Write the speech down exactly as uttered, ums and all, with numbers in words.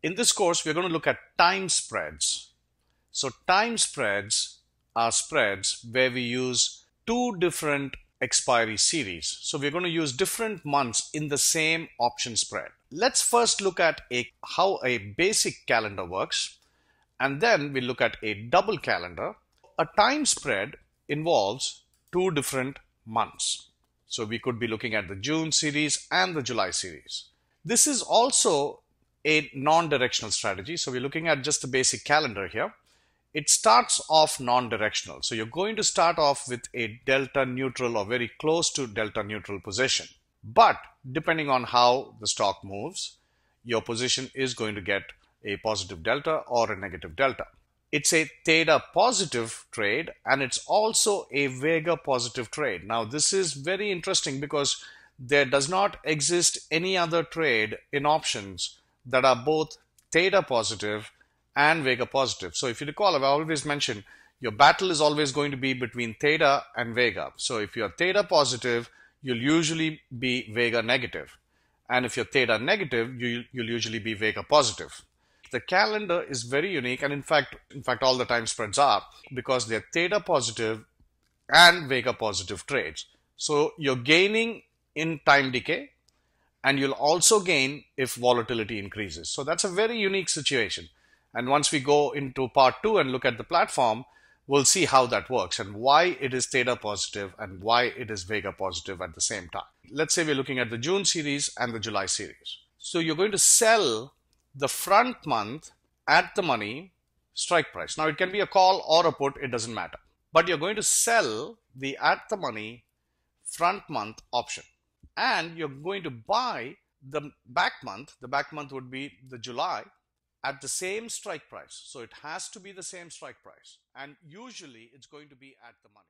In this course, we're going to look at time spreads. So time spreads are spreads where we use two different expiry series. So we're going to use different months in the same option spread. Let's first look at a, how a basic calendar works, and then we'll look at a double calendar. A time spread involves two different months. So we could be looking at the June series and the July series. This is also a non-directional strategy. So we're looking at just the basic calendar here. It starts off non-directional. So you're going to start off with a delta neutral or very close to delta neutral position. But depending on how the stock moves, your position is going to get a positive delta or a negative delta. It's a theta positive trade, and it's also a vega positive trade. Now this is very interesting because there does not exist any other trade in options that are both theta positive and vega positive. So if you recall, I've always mentioned your battle is always going to be between theta and vega. So if you're theta positive, you'll usually be vega negative. And if you're theta negative, you, you'll usually be vega positive. The calendar is very unique, and in fact, in fact, all the time spreads are, because they're theta positive and vega positive trades. So you're gaining in time decay, and you'll also gain if volatility increases. So that's a very unique situation. And once we go into part two and look at the platform, we'll see how that works and why it is theta positive and why it is vega positive at the same time. Let's say we're looking at the June series and the July series. So you're going to sell the front month at the money strike price. Now it can be a call or a put, it doesn't matter. But you're going to sell the at the money front month option. And you're going to buy the back month. The back month would be the July at the same strike price. So it has to be the same strike price. And usually it's going to be at the money.